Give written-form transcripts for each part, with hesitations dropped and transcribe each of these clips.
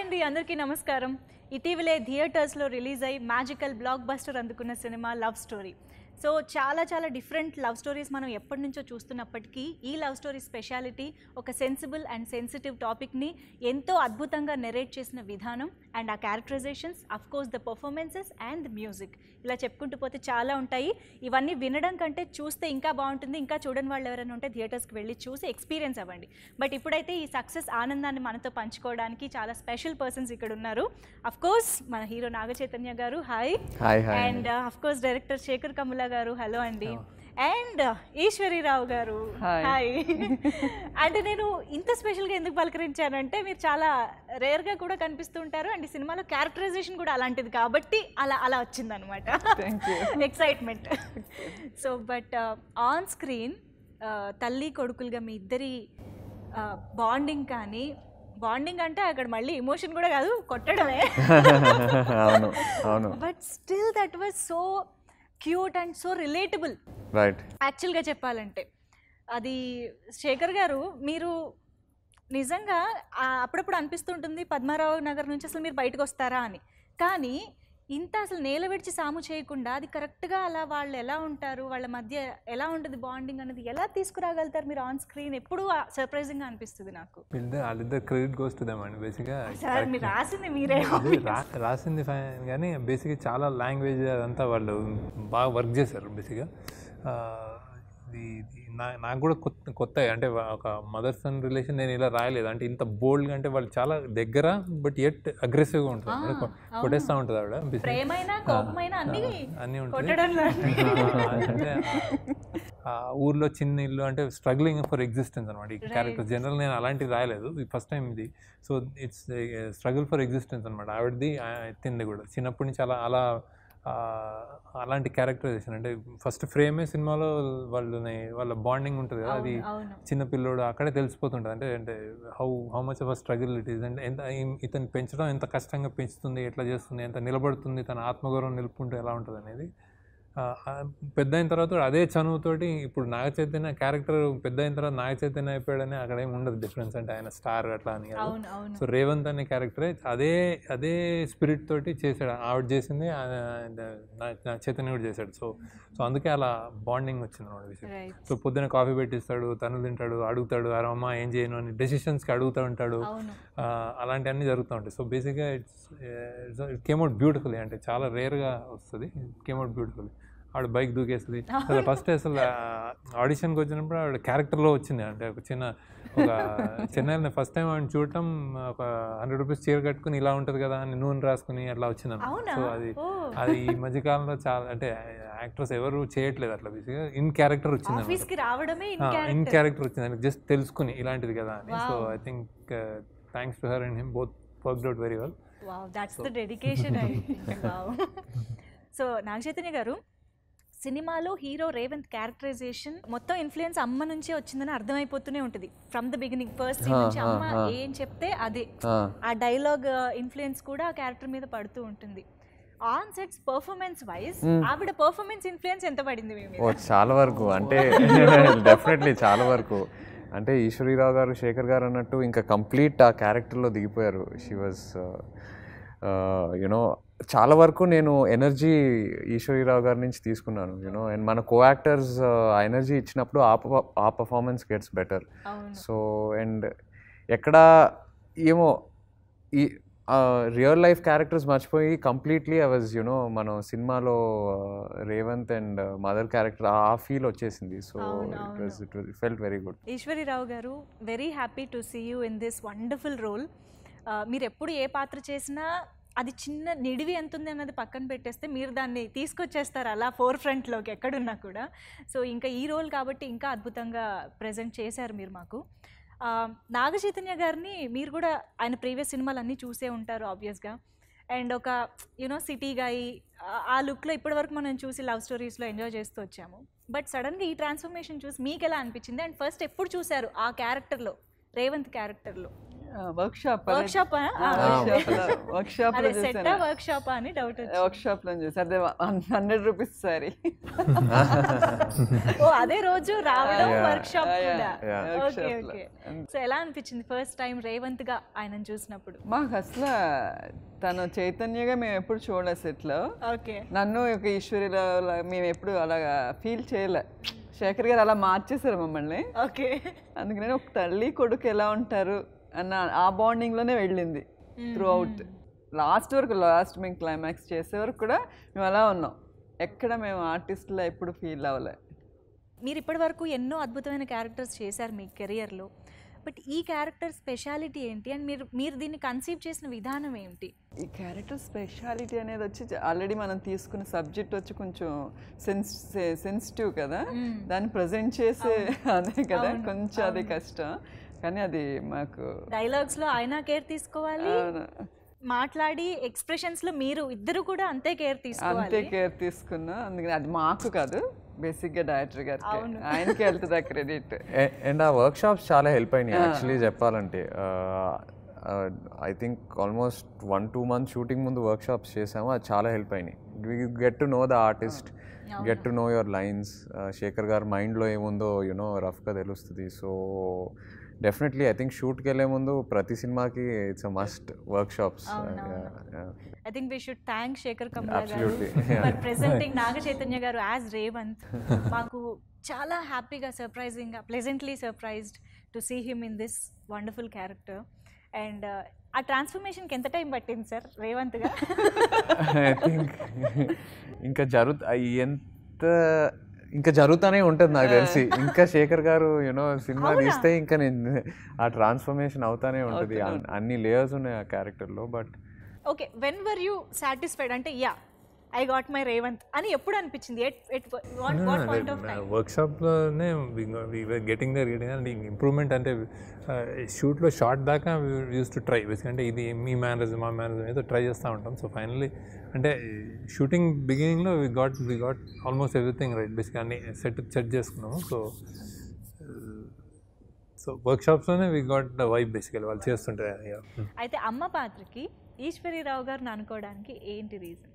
Hi Andi, Andarki Namaskaram. ఇటీవలే theatres లో release అయ్యి మ్యాజికల్ బ్లాక్ బస్టర్ అందుకున్న సినిమా లవ్ స్టోరీ. సో చాలా డిఫరెంట్ లవ్ స్టోరీస్ మనం ఎప్పటి నుంచో చూస్తున్నప్పటికీ ఈ లవ్ స్టోరీ స్పెషాలిటీ ఒక సెన్సిబుల్ అండ్ సెన్సిటివ్ టాపిక్ని ఎంతో అద్భుతంగా నెరేట్ చేసిన విధానం అండ్ ఆ characterisations, of course the performances and the music. ఇలా చెప్పుకుంటూ పోతే చాలా ఉంటాయి. ఇవన్నీ వినడం కంటే చూస్తే ఇంకా బాగుంటుంది. ఇంకా చూడని వాళ్ళు ఎవరైనా ఉంటే థియేటర్స్కి వెళ్ళి చూసి ఎక్స్పీరియన్స్ అవ్వండి. బట్ ఇప్పుడైతే ఈ సక్సెస్ ఆనందాన్ని మనతో పంచుకోవడానికి చాలా స్పెషల్ పర్సన్స్ ఇక్కడ ఉన్నారు. Of course, my hero Naga Chaitanya garu, hi. Hi. And of course, director Sekhar Kammula garu, hello Andy. Oh. And Ishwari Rao garu, hi. And nenu inta special ga enduku palkarinchanu ante meer chaala rare ga kuda kanipistu untaru and ee cinema lo characterization kuda alantidi kabatti ala vachindi anamata. Thank you. Excitement. So but on screen talli kodukuluga mee iddari bonding kaani bonding అంటే అక్కడ మళ్ళీ emotion కూడా కాదు, కొట్టడమే. అవును, but still that was so cute and so relatable. Right, యాక్చువల్గా చెప్పాలంటే అది శేఖర్ గారు, మీరు నిజంగా అప్పుడప్పుడు అనిపిస్తుంటుంది పద్మారావు నగర్ నుంచి అసలు మీరు బయటకు వస్తారా అని, కానీ ఇంత అసలు నేల విడిచి సాము చేయకుండా అది కరెక్ట్గా అలా వాళ్ళు ఎలా ఉంటారు, వాళ్ళ మధ్య ఎలా ఉంటుంది బాండింగ్ అనేది ఎలా తీసుకురాగలుగుతారు మీరు ఆన్ స్క్రీన్? ఎప్పుడు సర్ప్రైజింగ్ గా అనిపిస్తుంది నాకు. రాసింది ఫ్యాన్, కానీ బేసిక్గా చాలా లాంగ్వేజ్ అదంతా వాళ్ళు బాగా వర్క్ చేశారు. బేసిక్గా నాకు కూడా కొత్త, అంటే ఒక మదర్ సన్ రిలేషన్ నేను ఇలా రాయలేదు. అంటే ఇంత బోల్డ్గా, అంటే వాళ్ళు చాలా దగ్గర బట్ ఎట్ అగ్రెసివ్గా ఉంటుంది, కొట్టేస్తూ ఉంటుంది ఆవిడ, అన్నీ ఉంటుంది. ఊర్లో చిన్న ఇల్లు, అంటే స్ట్రగ్లింగ్ ఫర్ ఎగ్జిస్టెన్స్ అనమాట ఈ క్యారెక్టర్. జనరల్ నేను అలాంటివి రాయలేదు, ఫస్ట్ టైం ఇది. So it's struggle for existence అనమాట ఆవిడది. తింది కూడా చిన్నప్పటి నుంచి అలా అలా అలాంటి క్యారెక్టరైజేషన్. అంటే ఫస్ట్ ఫ్రేమే సినిమాలో వాళ్ళ బాండింగ్ ఉంటుంది కదా, అది చిన్న పిల్లోడు అక్కడే తెలిసిపోతుంటుంది. అంటే how much of a struggle it is, అంటే ఎంత ఇతను పెంచడం, ఎంత కష్టంగా పెంచుతుంది, ఎట్లా చేస్తుంది, ఎంత నిలబడుతుంది, తన ఆత్మగౌరవం నిలుపుకుంటూ ఎలా ఉంటుంది అనేది. పెద్ద అయిన తర్వాత అదే చనువుతోటి ఇప్పుడు నాగ చైతన్య క్యారెక్టర్, పెద్ద అయిన తర్వాత నాగ చైతన్య అయిపోయాడని అక్కడ ఏమి ఉండదు డిఫరెన్స్. అంటే ఆయన స్టార్ అట్లా అని కాదు. సో రేవంత్ అనే క్యారెక్టరే అదే స్పిరిట్ తోటి చేశాడు. ఆవిడ చేసింది చైతన్య కూడా చేశాడు. సో అందుకే అలా బాండింగ్ వచ్చింది అనమాట విషయం. సో పొద్దున కాఫీ పెట్టిస్తాడు, తను తింటాడు, అడుగుతాడు అమ్మ ఏం చేయను అని, డెసిషన్స్కి అడుగుతూ ఉంటాడు, అలాంటివన్నీ జరుగుతూ ఉంటాయి. సో బేసిక్గా ఇట్ కేమ్ అవుట్ బ్యూటిఫుల్లీ, అంటే చాలా రేర్గా వస్తుంది, కేమ్ అవుట్ బ్యూటిఫుల్లీ. ఆవిడ బైక్ దూకేస్తుంది అసలు. ఫస్ట్ అసలు ఆడిషన్కి వచ్చినప్పుడు ఆవిడ క్యారెక్టర్లో వచ్చింది. అంటే ఒక ఒక చెన్నైలో ఫస్ట్ టైం ఆవిడ చూడటం, ఒక 100 రూపీస్ చీర కట్టుకుని ఇలా ఉంటుంది కదా అని నూనె రాసుకుని అట్లా వచ్చింది అన్నమాట. సో అది ఈ మధ్యకాలంలో చాలా, అంటే యాక్టర్స్ ఎవరు చేయట్లేదు అట్లా. బేసిక్గా ఇన్ క్యారెక్టర్ వచ్చింది, ఇన్ క్యారెక్టర్ వచ్చింది, జస్ట్ తెలుసుకుని ఇలాంటిది కదా అని. So I think thanks to her and him, both worked out very well. So Naga Chaitanya గారు, సినిమాలో హీరో రేవంత్ క్యారెక్టరైజేషన్ మొత్తం ఇన్ఫ్లుయెన్స్ అమ్మ నుంచే వచ్చిందని అర్థమైపోతూనే ఉంటుంది from the beginning. First scene నుంచి అమ్మ ఏం చెప్తే అదే, ఆ డైలాగ్ ఇన్ఫ్లుయెన్స్ కూడా ఆ క్యారెక్టర్ మీద పడుతూ ఉంటుంది. ఆన్ సెట్స్ పర్ఫార్మెన్స్ వైజ్ ఆవిడ పర్ఫార్మెన్స్ ఇన్ఫ్లుయెన్స్ ఎంత పడింది మీ మీద? చాలా వరకు, అంటే డెఫినెట్లీ చాలా వరకు. అంటే ఈశ్వరీరావు గారు, శేఖర్ గారు అన్నట్టు ఇంకా కంప్లీట్ ఆ క్యారెక్టర్లో దిగిపోయారు. షీ వాజ్ యునో చాలా వరకు నేను ఎనర్జీ ఈశ్వరీరావు గారి నుంచి తీసుకున్నాను. యూనో అండ్ మన కో యాక్టర్స్ ఆ ఎనర్జీ ఇచ్చినప్పుడు ఆ performance gets better. So and ఎక్కడ ఏమో ఈ రియల్ లైఫ్ క్యారెక్టర్స్ మర్చిపోయి కంప్లీట్లీ ఐ వాజ్ యూనో మనం సినిమాలో రేవంత్ అండ్ మదర్ క్యారెక్టర్ ఆ ఫీల్ వచ్చేసింది. So it felt very good. Eshwari Rao గారు, very happy to see you in this wonderful role. మీరు ఎప్పుడు ఏ పాత్ర చేసినా అది చిన్న నిడివి ఎంత ఉంది అన్నది పక్కన పెట్టేస్తే మీరు దాన్ని తీసుకొచ్చేస్తారు అలా ఫోర్ ఫ్రంట్లోకి ఎక్కడున్నా కూడా. సో ఇంకా ఈ రోల్ కాబట్టి ఇంకా అద్భుతంగా ప్రజెంట్ చేశారు మీరు మాకు. నాగ చైతన్య గారిని మీరు కూడా ఆయన ప్రీవియస్ సినిమాలు అన్నీ చూసే ఉంటారు ఆబ్వియస్గా. అండ్ ఒక యూనో సిటీ గాయి ఆ లుక్లో ఇప్పటివరకు మనం చూసి లవ్ స్టోరీస్లో ఎంజాయ్ చేస్తూ వచ్చాము. బట్ సడన్గా ఈ ట్రాన్స్ఫర్మేషన్ చూసి మీకు ఎలా అనిపించింది? అండ్ ఫస్ట్ ఎప్పుడు చూశారు ఆ క్యారెక్టర్లో, రేవంత్ క్యారెక్టర్లో? workshop workshop workshop workshop ani doubt workshop lo chesa ade 100 rupees sari oh ade roju raavadam workshop kuda okay okay so ela anpichindi first time Revanth ga aynan chusinappudu maaku asla tanu Chaitanya ga mem eppudu chodala set lo okay nannu oka Ishwari Rao la mem eppudu ala feel cheyala Sekhar garu ala marchesaru mammalni okay andukane ok talli koduku ela untaru and our bonding lone vellindi throughout last work last main climax chese varu kuda mem ala unnam ekkada mem artist la eppudu feel avale meer ippadi varaku enno adbhutamaina characters chesaru mee career lo but ee character speciality enti and meer deenni conceive chesina vidhanam enti ee character speciality anedi vachi already manam teesukuna subject vachi koncham sensitive kada dani present chese ane kada koncha ade kashtam కానీ అది మాకు dialogues లో అయినా care తీసుకోవాలి మాట్లాడి expressions లో మీరు ఇద్దరు కూడా అంతే కేర్ తీసుకోవాలి అంతే కేర్ తీసుకున్నా అందుకని అది మాకు కాదు బేసిక్ గా డైరెక్టర్ గారికి ఆయనకి వెళ్తదా క్రెడిట్ అండ్ ఆ వర్క్ షాప్స్ చాలా హెల్ప్ అయినాయి యాక్చువల్లీ చెప్పాలంటే I think almost 1-2 months shooting ముందు వర్క్ షాప్స్ చేసాము అది చాలా హెల్ప్ అయినాయి you get to know the artist get to know your lines Shekhar గారి మైండ్ లో ఏముందో యు నో రఫ్ గా తెలుస్తుంది so definitely I think shoot kele mundu prati cinema ki it's a must workshops I think we should thank Sekhar Kammula garu for presenting Naga Chaitanya garu as Revanth maaku chaala happy ga surprising pleasantly surprised to see him in this wonderful character and ఆ transformation కి ఎంత time పట్టింది sir Revanth ga I think inka jarut ayenta ఇంకా జరుగుతూనే ఉంటుంది నాకు తెలిసి ఇంకా శేఖర్ గారు యూనో సినిమా తీస్తే ఇంకా నేను ఆ ట్రాన్స్ఫర్మేషన్ అవుతానే ఉంటుంది అన్ని లేయర్స్ ఉన్నాయి ఆ క్యారెక్టర్లో but okay when were you satisfied అంటే yeah I got my Revanth అని ఎప్పుడు అనిపించింది వర్క్షాప్లోనే గెటింగ్ దర్ గెటింగ్ ఇంప్రూవ్మెంట్ అంటే షూట్లో షార్ట్ దాకా యూస్ టు ట్రై ఎందుకంటే ఇది మీ మేనరిజం మా మేనరిజం ఏదో ట్రై చేస్తూ ఉంటాం సో ఫైనలీ అంటే షూటింగ్ బిగినింగ్లో we got almost everything right బేసిక్గా అన్ని సెట్ చేసుకున్నాము సో వర్క్షాప్స్లోనే we got the vibe basically వాళ్ళు చేస్తుంటారు అయితే అమ్మ పాత్రకి ఈశ్వరి రావు గారిని అనుకోవడానికి ఏంటి రీజన్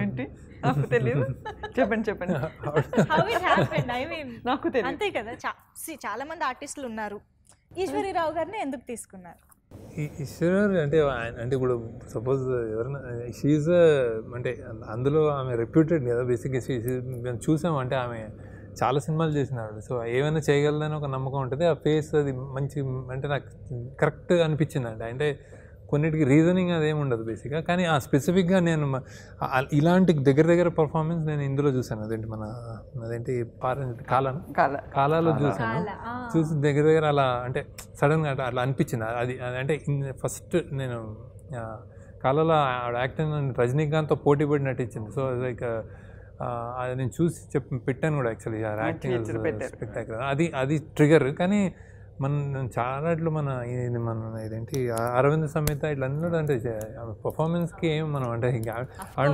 ఏంటి నాకు తెలియదు చెప్పండి how it happened I mean నాకు తెలియదు అంతే కదా చాలా మంది ఆర్టిస్టులు ఉన్నారు ఈశ్వరి రావు గారిని ఎందుకు తీసుకున్నారు ఈశ్వరి అంటే ఇప్పుడు సపోజ్ ఎవరైనా షీఈస్ అంటే అందులో ఆమె రెప్యూటెడ్ కదా బేసిక్గా మేము చూసాం అంటే ఆమె చాలా సినిమాలు చేసినాడు సో ఏమైనా చేయగలదని ఒక నమ్మకం ఉంటుంది ఆ ఫేస్ అది మంచి అంటే నాకు కరెక్ట్ అనిపించింది అంటే కొన్నిటికి రీజనింగ్ అదేమి ఉండదు బేసిక్గా కానీ ఆ స్పెసిఫిక్గా నేను ఇలాంటి దగ్గర పర్ఫార్మెన్స్ నేను ఇందులో చూసాను అదేంటి మన అదేంటి కాలాలో చూసాను చూసి దగ్గర అలా అంటే సడన్గా అలా అనిపించింది అది అంటే ఫస్ట్ నేను కాలాలో ఆవిడ యాక్టర్ రజనీకాంత్తో పోటీ పడి నటించింది సో లైక్ అది నేను చూసి పెట్టాను కూడా యాక్చువల్లీ యాక్టింగ్ అది ట్రిగర్ కానీ మనం చాలా ఇట్లు మన ఇదేంటి అరవింద సమేత ఇట్లా అన్నిలో అంటే పర్ఫార్మెన్స్కి ఏం మనం అంటే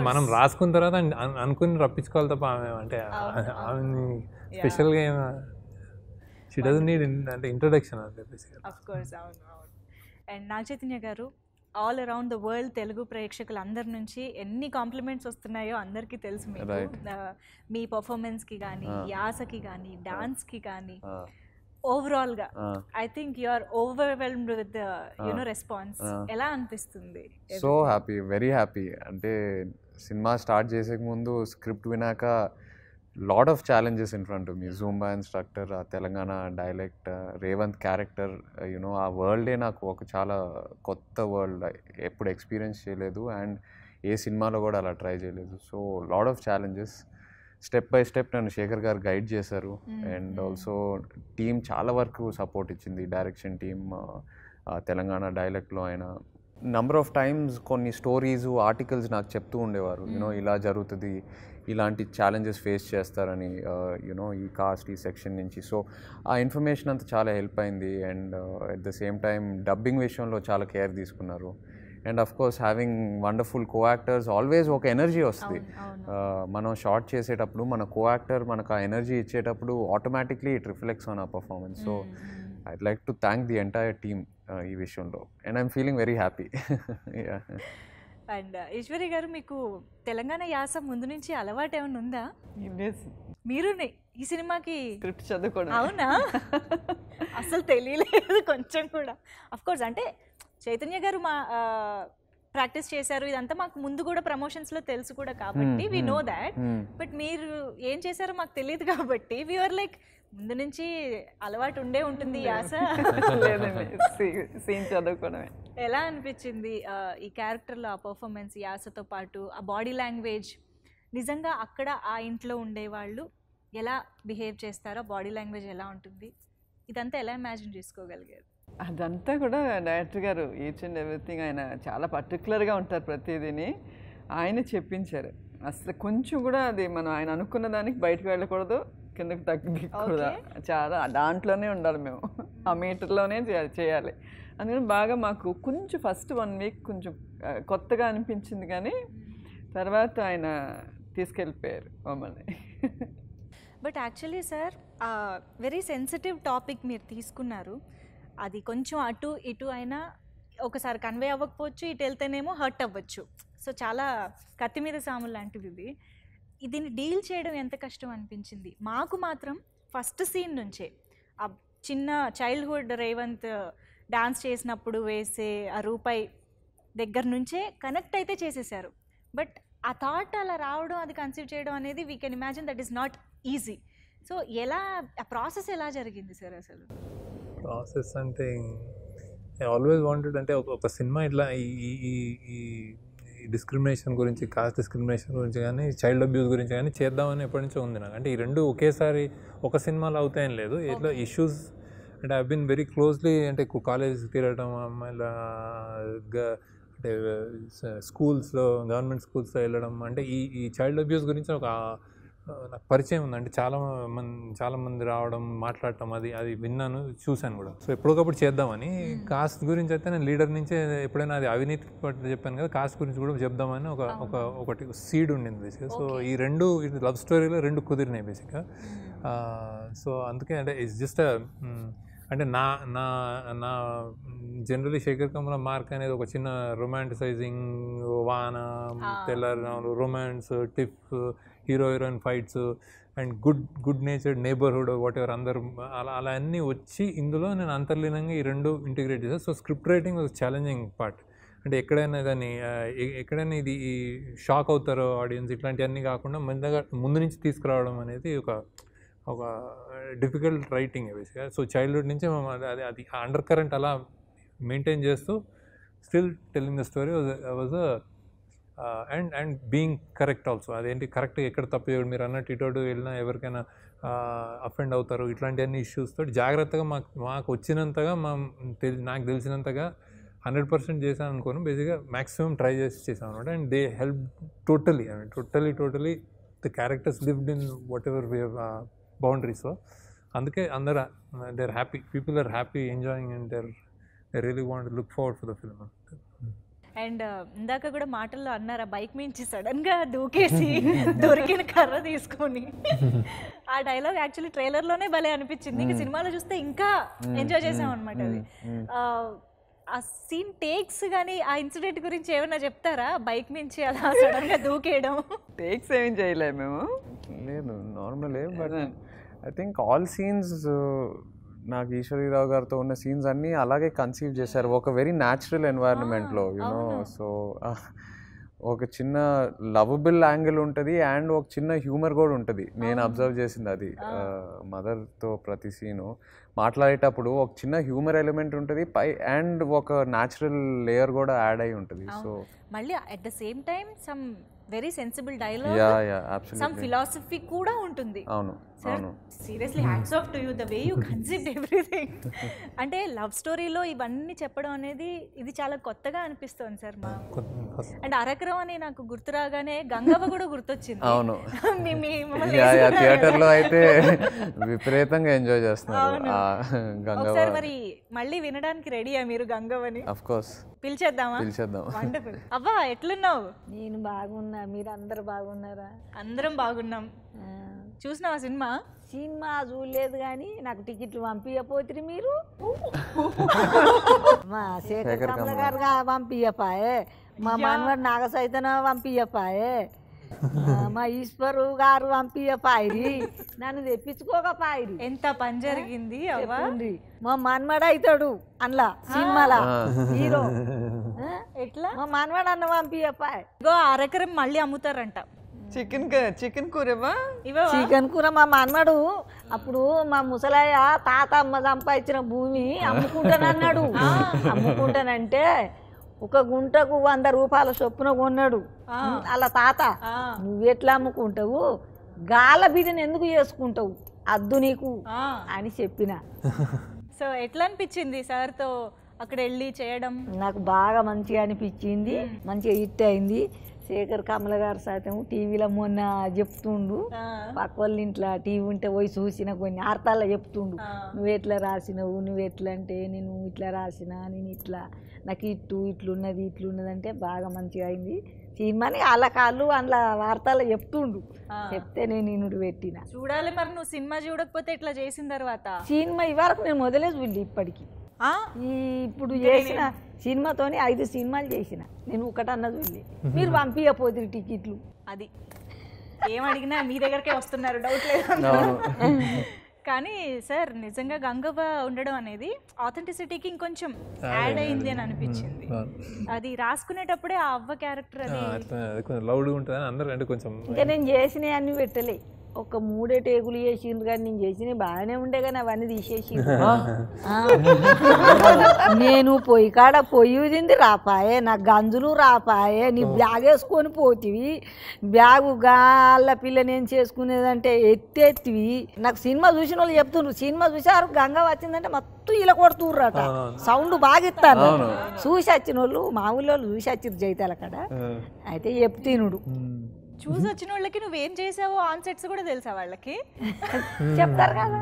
మనం రాసుకున్న తర్వాత అనుకుని రప్పించుకోవాలి తప్ప ఆమె అంటే ఆమె స్పెషల్గా ఏమో షీ డజంట్ నీడ్ అంటే ఇంట్రొడక్షన్ అంటే అండ్ నాగ చైతన్య గారు all around the world Telugu ప్రేక్షకులందరి నుంచి ఎన్ని కాంప్లిమెంట్స్ వస్తున్నాయో అందరికీ తెలుసు మీ పర్ఫార్మెన్స్కి కానీ యాసకి కానీ డాన్స్కి కానీ ఓవరాల్ గా I think you are overwhelmed with the you know response ఎలా అనిపిస్తుంది సో హ్యాపీ వెరీ హ్యాపీ అంటే సినిమా స్టార్ట్ చేసే ముందు స్క్రిప్ట్ వినాక lot of challenges in front of me zumba instructor ఆ Telangana dialect Revanth character you know ఆ వరల్డే నాకు ఒక చాలా కొత్త వరల్డ్ ఎప్పుడు ఎక్స్పీరియన్స్ చేయలేదు అండ్ ఏ సినిమాలో కూడా అలా ట్రై చేయలేదు so lot of challenges step by step నన్ను శేఖర్ గారు గైడ్ చేశారు అండ్ ఆల్సో టీమ్ చాలా వరకు సపోర్ట్ ఇచ్చింది డైరెక్షన్ టీమ్ తెలంగాణ డైలెక్ట్లో అయినా నంబర్ ఆఫ్ టైమ్స్ కొన్ని స్టోరీస్ ఆర్టికల్స్ నాకు చెప్తూ ఉండేవారు యూనో ఇలా జరుగుతుంది ఇలాంటి ఛాలెంజెస్ ఫేస్ చేస్తారని యూనో ఈ కాస్ట్ ఈ సెక్షన్ నుంచి సో ఆ ఇన్ఫర్మేషన్ అంతా చాలా హెల్ప్ అయింది and at the same time dubbing విషయంలో చాలా కేర్ తీసుకున్నారు and of course having wonderful coactors always ఒక ఎనర్జీ వస్తుంది మనం షార్ట్ చేసేటప్పుడు మన కోయాక్టర్ మనకు ఆ ఎనర్జీ ఇచ్చేటప్పుడు ఆటోమేటిక్లీ ఇట్ రిఫ్లెక్ట్స్ ఆన్ ఆ performance so I'd like to thank the entire team ee vishayamlo, and I'm feeling very happy. Yeah. And Ishwari garu meeku Telangana yasa mundu nunchi alavate emanna unda? Yes. Meeru ee cinema ki script chadukodam. Avuna? Asalu teliyaledu koncham kuda. Of course ante Chaitanya garu ma practice chesaru idantha maaku mundu kuda promotions lo telusu kuda kabatti we know that. But meeru em chesaro maaku teliyadu kabatti we were like mundu nunchi alavate unde untundi yasa. Ledandi scene chadukodame. ఎలా అనిపించింది ఈ క్యారెక్టర్లో ఆ performance, ఈ ఆశతో పాటు ఆ body language? నిజంగా అక్కడ ఆ ఇంట్లో ఉండేవాళ్ళు ఎలా బిహేవ్ చేస్తారో, బాడీ లాంగ్వేజ్ ఎలా ఉంటుంది, ఇదంతా ఎలా ఇమాజిన్ చేసుకోగలిగారు? అదంతా కూడా డైరెక్టర్ గారు ఈచ్ అండ్ ఎవ్రీథింగ్ ఆయన చాలా పర్టికులర్గా ఉంటారు, ప్రతిదీని ఆయన చెప్పించారు. అసలు కొంచెం కూడా అది మనం ఆయన అనుకున్న దానికి బయటకు వెళ్ళకూడదు, కిందకు తగ్గకూడదు, చాలా దాంట్లోనే ఉండాలి, మేము ఆ మీటర్లోనే చేయాలి. అందుకని బాగా మాకు కొంచెం ఫస్ట్ 1 వీక్ కొంచెం కొత్తగా అనిపించింది, కానీ తర్వాత ఆయన తీసుకెళ్ళిపోయారు మమ్మల్ని. But actually sir very sensitive topic మీరు తీసుకున్నారు, అది కొంచెం అటు ఇటు అయినా ఒకసారి కన్వే అవ్వకపోవచ్చు, ఇటు వెళ్తేనేమో హర్ట్ అవ్వచ్చు. సో చాలా కత్తి మీద సాములు లాంటిది ఇది. దీన్ని డీల్ చేయడం ఎంత కష్టం అనిపించింది? మాకు మాత్రం ఫస్ట్ సీన్ నుంచే ఆ చిన్న చైల్డ్హుడ్ రేవంత్ డాన్స్ చేసినప్పుడు వేసే ఆ రూపాయి దగ్గర నుంచే కనెక్ట్ అయితే చేసేసారు. బట్ ఆ థాట్ అలా రావడం, అది కన్సీవ్ చేయడం అనేది we can imagine that is not easy. So ఎలా ఆ ప్రాసెస్ ఎలా జరిగింది సార్? అసలు ప్రాసెస్ అంటే ఐ ఆల్వేస్ వాంటెడ్, అంటే ఒక సినిమా ఇట్లా ఈ డిస్క్రిమినేషన్ గురించి, కాస్ట్ డిస్క్రిమినేషన్ గురించి కానీ, చైల్డ్ అబ్యూస్ గురించి కానీ చేద్దామని ఎప్పటి నుంచో ఉంది నాకు. అంటే ఈ రెండు ఒకేసారి ఒక సినిమాలో అవుతాయని లేదు, ఇట్లా ఇష్యూస్. అంటే ఐ బిన్ వెరీ క్లోజ్లీ, అంటే కాలేజ్ తిరగడం, అమ్మాయిల అంటే స్కూల్స్లో, గవర్నమెంట్ స్కూల్స్లో వెళ్ళడం, అంటే ఈ చైల్డ్ అబ్యూస్ గురించి ఒక నాకు పరిచయం ఉంది. అంటే చాలామంది రావడం, మాట్లాడటం, అది విన్నాను, చూశాను కూడా. సో ఎప్పుడొకప్పుడు చేద్దామని, కాస్ట్ గురించి అయితే నేను లీడర్ నుంచే ఎప్పుడైనా అది అవినీతి చెప్పాను కదా, కాస్ట్ గురించి కూడా చెప్దామని ఒకటి సీడ్ ఉండింది బేసిక్గా. సో ఈ రెండు లవ్ స్టోరీలో రెండు కుదిరినాయి బేసిక్గా. సో అందుకే అంటే ఇట్స్ జస్ట్ అంటే నా నా నా జనరలీ శేఖర్ కమ్ముల మార్క్ అనేది ఒక చిన్న రొమాంటిసైజింగ్, వాన, తెల్లరాలు, romance, tip, hero heroine fights and good natured neighbourhood whatever అందరు అలా అన్నీ వచ్చి ఇందులో నేను అంతర్లీనంగా ఈ రెండు ఇంటిగ్రేట్ చేశాను. సో స్క్రిప్ట్ రైటింగ్ ఒక ఛాలెంజింగ్ పార్ట్. అంటే ఎక్కడైనా ఇది షాక్ అవుతారో ఆడియన్స్, ఇట్లాంటివన్నీ కాకుండా ముందు నుంచి తీసుకురావడం అనేది ఒక డిఫికల్ట్ రైటింగ్ బేసిక్గా. సో చైల్డ్హుడ్ నుంచి మేము అది అండర్ కరెంట్ అలా మెయింటైన్ చేస్తూ still telling the story was and being correct also. అదేంటి కరెక్ట్, ఎక్కడ తప్పు, మీరు అన్నట్టు ఇటు వెళ్ళినా ఎవరికైనా అఫెండ్ అవుతారు, ఇట్లాంటివన్నీ ఇష్యూస్ తోటి జాగ్రత్తగా మాకు వచ్చినంతగా, నాకు తెలిసినంతగా 100% చేశాను అనుకోను, బేసిక్గా మ్యాక్సిమం ట్రై చేశాను అనమాట. And they help totally, I mean totally the characters lived in whatever we have boundaries. అందుకే అందరు they are happy, people are happy enjoying and they really want to look forward for the film. And ఇందాక కూడా మాటల్లో అన్నారు, bike మించి సడన్గా దూకేసి దొరికిన కర్ర తీసుకొని, ఆ డైలాగ్ యాక్చువల్లీ ట్రైలర్లోనే భలే అనిపించింది, ఇంకా సినిమాలో చూస్తే ఇంకా ఎంజాయ్ చేసాం అనమాట. అది ఆ సీన్ టేక్స్ కానీ, ఆ ఇన్సిడెంట్ గురించి ఏమైనా చెప్తారా? బైక్ మించి అలా సడన్గా దూకేయడం, టేక్స్ ఏం చేయలేము మేము, లేదు నార్మలే. But I think all scenes, నాకు ఈశ్వరీరావు గారితో ఉన్న సీన్స్ అన్నీ అలాగే కన్సీవ్ చేశారు, ఒక వెరీ న్యాచురల్ ఎన్వైరన్మెంట్లో యూనో. సో ఒక చిన్న లవబుల్ యాంగిల్ ఉంటుంది అండ్ ఒక చిన్న హ్యూమర్ కూడా ఉంటుంది, నేను అబ్జర్వ్ చేసింది అది. మదర్తో ప్రతి సీను మాట్లాడేటప్పుడు ఒక చిన్న హ్యూమర్ ఎలిమెంట్ ఉంటుంది పై, అండ్ ఒక న్యాచురల్ లేయర్ కూడా యాడ్ అయి ఉంటుంది. సో మళ్ళీ at the same time some very sensible dialogue, some philosophy కూడా ఉంటుంది. అవును అవును, seriously hats off to you the way you conceived everything. అంటే లవ్ స్టోరీలో ఇవన్నీ చెప్పడం అనేది ఇది చాలా కొత్తగా అనిపిస్తుంది సార్ మాకు. అండ్ అరకరం అని నాకు గుర్తు రాగానే గంగవ్వ కూడా గుర్తొచ్చింది. అవును, థియేటర్లో అయితే విపరీతంగా ఎంజాయ్ చేస్తున్నారు. మరి మళ్ళీ వినడానికి రెడీయా మీరు గంగవ్వని? ఆఫ్ కోర్స్, పిలిచేద్దామా? పిలిచేద్దాం. వండర్ఫుల్. అబ్బా ఎట్లున్నావు? నేను బాగున్నా, మీరు అందరు బాగున్నారా? అందరం బాగున్నాం. చూసినావా సినిమా? సినిమా చూడలేదు కానీ నాకు టికెట్లు పంపించపోతుంది మీరు. మా శేఖర్ కమ్ముల గారు పంపించపాయే, మా మనవడు నాగ చైతన్య పంపించపాయే, మా ఈశ్వరు గారు పంపించపాయి, నన్ను తెప్పించుకోకపాయి. ఎంత పని జరిగింది అవ్వండి. మా మనవడు అవుతాడు అందులో సినిమాలో హీరో. ఎట్లా మా మనవడు అన్న పంపించపాయి. ఇగో అరకరం మళ్ళీ అమ్ముతారంట. చికెన్ చికెన్ కూరవా? చికెన్ కూర మా మనమడు అప్పుడు మా ముసలయ్య తాత అమ్మ సంపాదించిన భూమి అమ్ముకుంటానన్నాడు. అమ్ముకుంటానంటే ఒక గుంటకు 100 రూపాయల చొప్పున కొన్నాడు అలా తాత. నువ్వెట్లా అమ్ముకుంటావు, గాల బిడ్డని ఎందుకు చేసుకుంటావు, అద్దు నీకు అని చెప్పిన. సో ఎట్లా అనిపించింది సార్తో అక్కడ వెళ్ళి చేయడం? నాకు బాగా మంచిగా అనిపించింది, మంచిగా హిట్ అయింది. శేఖర్ కమల గారు సైతం టీవీలో మొన్న చెప్తుండు, పక్క వాళ్ళ ఇంట్లో టీవీ ఉంటే పోయి చూసిన కొన్ని అర్థాల్లో చెప్తుండు, నువ్వెట్లా రాసినవు, నువ్వెట్లా అంటే నేను ఇట్లా రాసిన, నేను ఇట్లా, నాకు ఇట్లున్నది ఇట్లున్నదంటే బాగా మంచిగా అయింది సినిమాని. అలా కాళ్ళు అందులో వార్తల్లో చెప్తుండు, చెప్తే నేను ఇనుడు పెట్టిన. చూడాలి మరి నువ్వు సినిమా చూడకపోతే ఇట్లా చేసిన తర్వాత. సినిమా ఇవరకు నేను మొదలే చూడలే, ఇప్పటికి ఇప్పుడు చేసిన సినిమాతో 5 సినిమాలు చేసిన నేను ఒకటన్నా చూడలే. మీరు పంపించపోతుంది టికెట్లు, అది ఏమడిగినా మీ దగ్గరకే వస్తున్నారు, డౌట్ లేదు. కానీ సార్ నిజంగా గంగవ్వ ఉండడం అనేది ఆథెంటిసిటీకి ఇంకొంచెం యాడ్ అయింది అని అనిపించింది. అది రాసుకునేటప్పుడే ఆ అవ్వ క్యారెక్టర్ అది లౌడ్గా ఉంటుంది అందరూ. అంటే కొంచెం ఇంకా నేను చేసిన అన్ని పెట్టలే, ఒక 3 టేకులు చేసిండ్రు కానీ నేను చేసినవి బాగానే ఉండే కానీ అవన్నీ తీసేసి నేను పొయ్యి కాడ పొయ్యి తింది రాపాయే, నా గంజులు రాపాయే, నీ బ్యాగ్ వేసుకొని పోతివి, బ్యాగు గాళ్ళ పిల్ల నేను చేసుకునేదంటే ఎత్తేత్తివి. నాకు సినిమా చూసిన వాళ్ళు చెప్తున్నారు, సినిమా చూసారు గంగ వచ్చిందంటే మొత్తం ఇలా కొడుతుర్రట, సౌండ్ బాగా ఇస్తాను. చూసి వచ్చిన వాళ్ళు మా ఊళ్ళో వాళ్ళు చూసి వచ్చిరు జైతాల కాడ, అయితే చెప్తేనుడు చూసి వచ్చిన వాళ్ళకి నువ్వేం చేసావో ఆన్ సెట్స్ కూడా తెలుసా వాళ్ళకి, చెప్తారు కదా.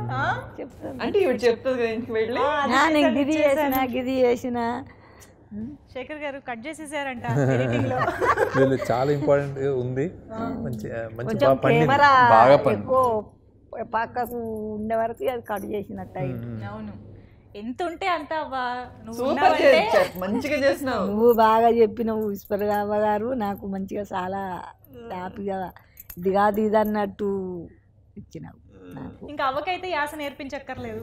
శేఖర్ గారు కట్ చేసేసారంట, చాలా ఇంపార్టెంట్ ఉంది. పక్కకు ఉండే వరకు అది కట్ చేసినట్టు అయింది. అవును, ఎంత ఉంటే అంత మంచిగా చేసినావు నువ్వు, బాగా చెప్పినావు. ఈశ్వరి రావు గారు నాకు మంచిగా చాలా హ్యాపీగా దిగా దిదన్నట్టు ఇచ్చినావు. ఇంకా అవ్వకైతే యాస నేర్పించక్కర్లేదు,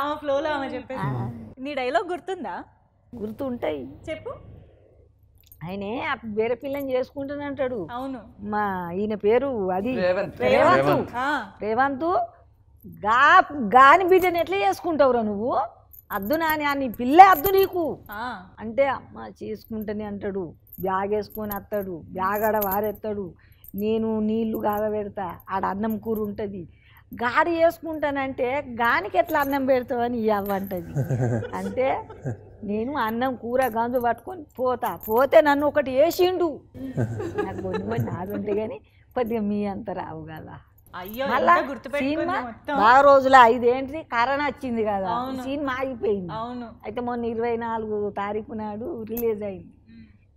ఆమె ఫ్లోలో ఆమె చెప్పేది. నీ డైలాగ్ గుర్తుందా? గుర్తుంటాయి, చెప్పు. ఆయన వేరే పిల్లని చేసుకుంటానంటాడు. అవును, మా ఈయన పేరు అది రేవంత్. రేవంత్ గాని బిడ్డను ఎట్లా చేసుకుంటావురా నువ్వు, అద్దు నాని అని పిల్లే అద్దు నీకు అంటే అమ్మ చేసుకుంటానే అంటాడు. బ్యాగ్ వేసుకొని వస్తాడు, బ్యాగ్ ఆడ వారెత్తాడు, నేను నీళ్లు గాడ పెడతా, ఆడ అన్నం కూర ఉంటుంది, గాడి వేసుకుంటానంటే గానికి ఎట్లా అన్నం పెడతావు అని ఇవ్వంటది. అంటే నేను అన్నం కూర గంజు పట్టుకొని పోతా, పోతే నన్ను ఒకటి వేసిండు. నాకు కొన్ని నాదుంటే కానీ కొద్దిగా మీ అంత రావు కదా. మళ్ళా సినిమా బాగా రోజుల 5 ఏంటిది కరోనా వచ్చింది కదా, సినిమా ఆగిపోయింది. అయితే మొన్న 24 తారీఖు నాడు రిలీజ్ అయింది.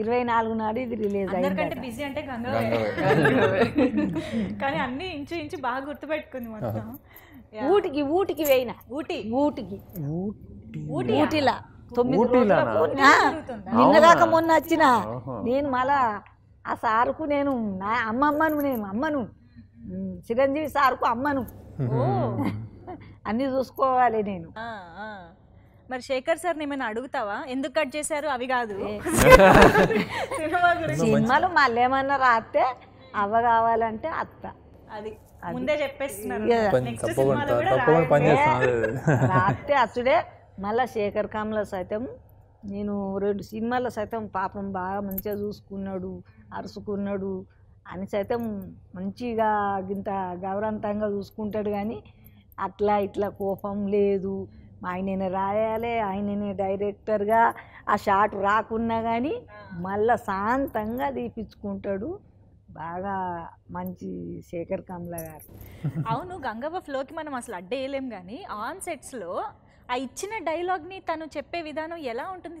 24 నాడు ఇది రిలీజ్ అయింది. బిజీ అంటే కానీ అన్ని ఇంచు బాగా గుర్తుపెట్టుకుంది మొత్తం. ఊటికి ఊటికి పోయినా, ఊటీ ఊటికి ఊటీలా 9 రోజుల నిన్నగాక మొన్న వచ్చిన నేను. మళ్ళా ఆ సార్కు నేను నా అమ్మమ్మను, నేను అమ్మను చిరంజీవి సార్కు అమ్మను, అన్ని చూసుకోవాలి నేను. మరి శేఖర్ సార్ ఏమైనా అడుగుతావా ఎందుకు కట్ చేశారు అవి కాదు సినిమాలు, మళ్ళీ ఏమన్నా రాస్తే అవ్వ కావాలంటే అత్త అది ముందే చెప్పేస్తున్నారు. రాస్తే అసడే. మళ్ళా శేఖర్ కమ్ముల సైతం నేను 2 సినిమాల సైతం పాపం బాగా మంచిగా చూసుకున్నాడు, అరుచుకున్నాడు అని సైతం మంచిగా ఇంత గౌరవంతంగా చూసుకుంటాడు. కానీ అట్లా ఇట్లా కోపం లేదు, ఆయననే రాయాలి, ఆయననే డైరెక్టర్గా ఆ షాట్ రాకున్నా కానీ మళ్ళీ శాంతంగా తీపించుకుంటాడు. బాగా మంచి శేఖర్ కమ్ముల గారు. అవును, గంగవ్వ ఫ్లోకి మనం అసలు అడ్డేయలేం కానీ ఆన్ సెట్స్లో ఆ ఇచ్చిన డైలాగ్ని తను చెప్పే విధానం ఎలా ఉంటుంది?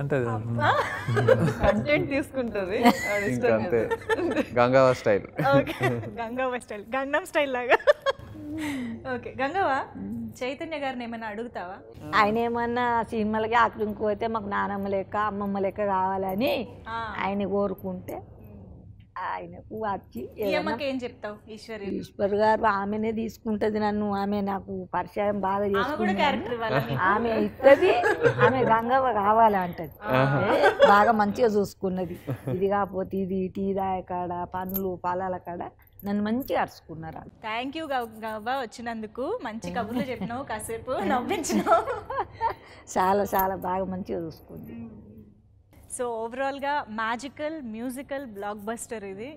అంటే కంటెంట్ తీసుకుంటుంది అంతే, Gangavva style. Gangavva style, Gangnam style లాగా. ఓకే గంగవ్వ, చైతన్య గారిని ఏమైనా అడుగుతావా? ఆయన ఏమన్నా సినిమాలకి ఆకలికి పోతే మాకు నానమ్మ లెక్క అమ్మమ్మ లెక్క కావాలని ఆయన కోరుకుంటే ఆయనకు వచ్చి ఏం చెప్తావు? ఈశ్వర్ గారు ఆమెనే తీసుకుంటది నన్ను, ఆమె నాకు పరిచయం బాగా చేసుకుంటుంది, ఆమె ఇస్తుంది, ఆమె గంగవ్వ కావాలంటది, బాగా మంచిగా చూసుకున్నది. ఇది కాకపోతే ఇది టీ దాయకాడ పనులు పొలాల కాడ నన్ను మంచిగా అరుచుకున్నారు. థ్యాంక్ యూ గంగవ్వ వచ్చినందుకు, మంచి కబుర్లు చెప్పినావు, కాసేపు నవ్వించినావు, చాలా చాలా బాగా మంచిగా చూసుకుంది. సో ఓవరాల్గా మ్యాజికల్ మ్యూజికల్ బ్లాక్ బస్టర్ ఇది.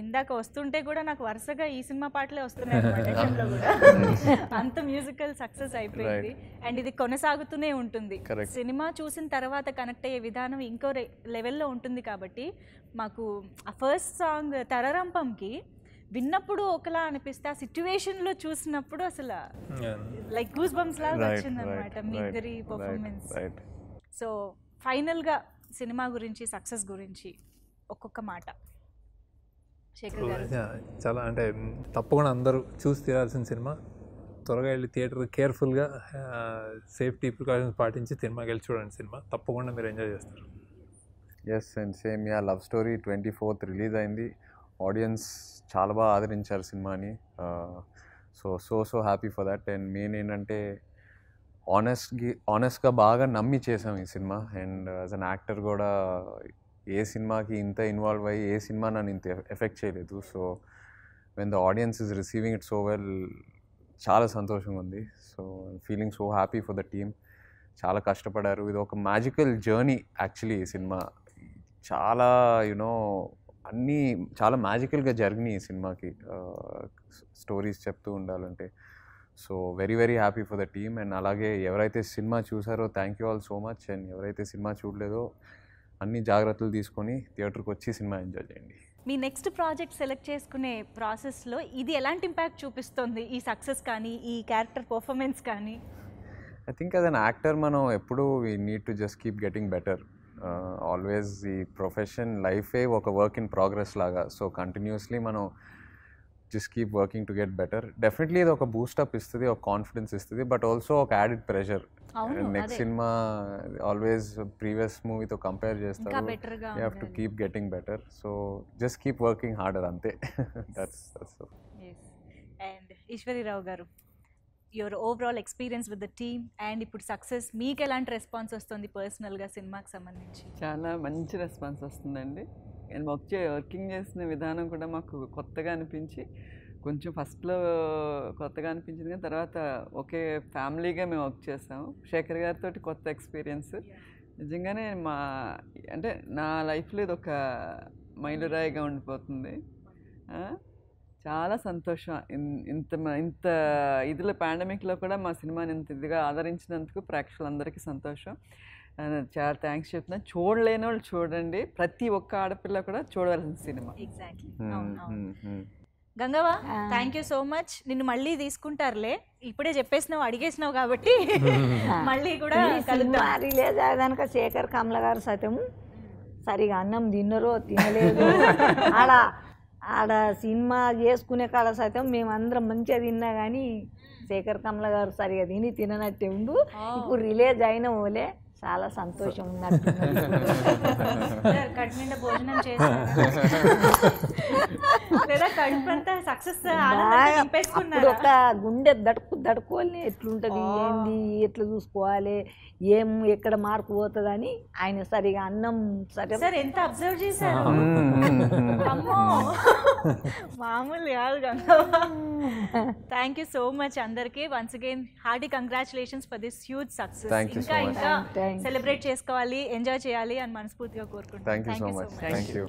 ఇందాక వస్తుంటే కూడా నాకు వరుసగా ఈ సినిమా పాటలే వస్తున్నాయి, అంత మ్యూజికల్ సక్సెస్ అయిపోయింది. అండ్ ఇది కొనసాగుతూనే ఉంటుంది, సినిమా చూసిన తర్వాత కనెక్ట్ అయ్యే విధానం ఇంకో లెవెల్లో ఉంటుంది. కాబట్టి మాకు ఆ ఫస్ట్ సాంగ్ తరరంపంకి విన్నప్పుడు ఒకలా అనిపిస్తే ఆ సిచ్యువేషన్లో చూసినప్పుడు అసలు లైక్ గూస్ బంప్స్ లాగా వచ్చింది అనమాట మీ ఇద్దరి పర్ఫార్మెన్స్. సో ఫైనల్గా సినిమా గురించి, సక్సెస్ గురించి ఒక్కొక్క మాట. చాలా అంటే తప్పకుండా అందరూ చూసి తీరాల్సిన సినిమా. త్వరగా వెళ్ళి థియేటర్ కేర్ఫుల్గా సేఫ్టీ ప్రికాషన్స్ పాటించి సినిమాకి వెళ్ళి చూడండి. సినిమా తప్పకుండా మీరు ఎంజాయ్ చేస్తారు. Yes and same yeah. Love story 24th release అయింది. ఆడియన్స్ చాలా బాగా ఆదరించారు సినిమాని. So so so happy for that. And main ఏంటంటే ఆనెస్ట్గా బాగా నమ్మి చేసాం ఈ సినిమా. అండ్ యాజ్ అన్ యాక్టర్ కూడా ఏ సినిమాకి ఇంత ఇన్వాల్వ్ అయ్యి ఏ సినిమా నన్ను ఇంత ఎఫెక్ట్ చేయలేదు. So when the audience is receiving it so well, చాలా సంతోషంగా ఉంది. So feeling so happy for the team. చాలా కష్టపడారు. ఇది ఒక మ్యాజికల్ జర్నీ యాక్చువల్లీ ఈ సినిమా. చాలా యూనో అన్నీ చాలా మ్యాజికల్గా జరిగినాయి ఈ సినిమాకి, స్టోరీస్ చెప్తూ ఉండాలంటే. So very very happy for the team. And అలాగే ఎవరైతే సినిమా చూసారో thank you all so much. And ఎవరైతే సినిమా చూడలేదో అన్ని జాగ్రత్తలు తీసుకొని థియేటర్కి వచ్చి సినిమా ఎంజాయ్ చేయండి. మీ నెక్స్ట్ ప్రాజెక్ట్ సెలెక్ట్ చేసుకునే ప్రాసెస్లో ఇది ఎలాంటి ఇంపాక్ట్ చూపిస్తుంది, ఈ సక్సెస్ కానీ ఈ క్యారెక్టర్ పర్ఫార్మెన్స్ కానీ? I think as an actor మనం ఎప్పుడూ we need to just keep getting better always. ఈ ప్రొఫెషన్ లైఫే ఒక వర్క్ ఇన్ ప్రోగ్రెస్ లాగా. సో కంటిన్యూస్లీ మనం just keep working to get better. Definitely ఇది ఒక బూస్టప్ ఇస్తుంది, ఒక కాన్ఫిడెన్స్ ఇస్తుంది, బట్ ఆల్సో ఒక added pressure. Next cinema always previous మూవీతో కంపేర్ చేస్తారు. You have to keep getting better. So just keep working harder అంతే. అండ్ ఈశ్వరీరావు గారు, your overall experience with the team and ఇప్పుడు సక్సెస్, మీకు ఎలాంటి రెస్పాన్స్ వస్తుంది పర్సనల్గా సినిమాకి సంబంధించి? చాలా మంచి రెస్పాన్స్ వస్తుందండి. అండ్ వర్కింగ్ చేసిన విధానం కూడా మాకు కొత్తగా అనిపించి, కొంచెం ఫస్ట్లో కొత్తగా అనిపించింది కానీ తర్వాత ఒకే ఫ్యామిలీగా మేము వర్క్ చేసాము. శేఖర్ గారితో కొత్త ఎక్స్పీరియన్స్ నిజంగానే. అంటే నా లైఫ్లో ఇది ఒక మైలురాయిగా ఉండిపోతుంది. చాలా సంతోషం. ఇంత ఇదిలో పాండమిక్లో కూడా మా సినిమాని ఇంత ఇదిగా ఆదరించినందుకు ప్రేక్షకులందరికీ సంతోషం. చాలా థ్యాంక్స్ చెప్తున్నాను. చూడలేని వాళ్ళు చూడండి, ప్రతి ఒక్క ఆడపిల్ల కూడా చూడవలసిన cinema. Exactly. Gangavva, thank you so much. నిన్ను మళ్ళీ తీసుకుంటారులే, ఇప్పుడే చెప్పేసినావు, అడిగేసినావు కాబట్టి మళ్ళీ కూడా కలుద్దాం. శేఖర్ కమ్ముల గారు సతము సరిగా అన్నం తిన్నరో తినలేదు. ఆడ సినిమా చేసుకునే కాడ సైతం మేమందరం మంచిగా తిన్నా కానీ శేఖర్ కమ్ముల గారు సరిగా తిని తిననట్టే ఉండు. ఇప్పుడు రిలీజ్ అయిన ఓలే, చాలా సంతోషం ఉన్నట్టు. కట్నిండా భోజనం చేశారు. లేదా కడుపంతా సక్సెస్ ఆనందంగా నింపేసుకున్నారు. ఒక గుండె దడుకోవాలి, ఎట్లుంటది ఏంది ఎట్లా చూసుకోవాలి ఏం ఎక్కడ మార్పు పోతుందని ఆయన సరిగా అన్నం సరే సార్ ఎంత అబ్జర్వ్ చేశారు. మామూలు కాదు Gangavva. Thank you so much అందరికీ. Once again hearty congratulations for this huge success. ఇంకా ఇంకా సెలబ్రేట్ చేసుకోవాలి, ఎంజాయ్ చేయాలి అని మనస్ఫూర్తిగా కోరుకుంటున్నాను. Thank you so much. Thank you.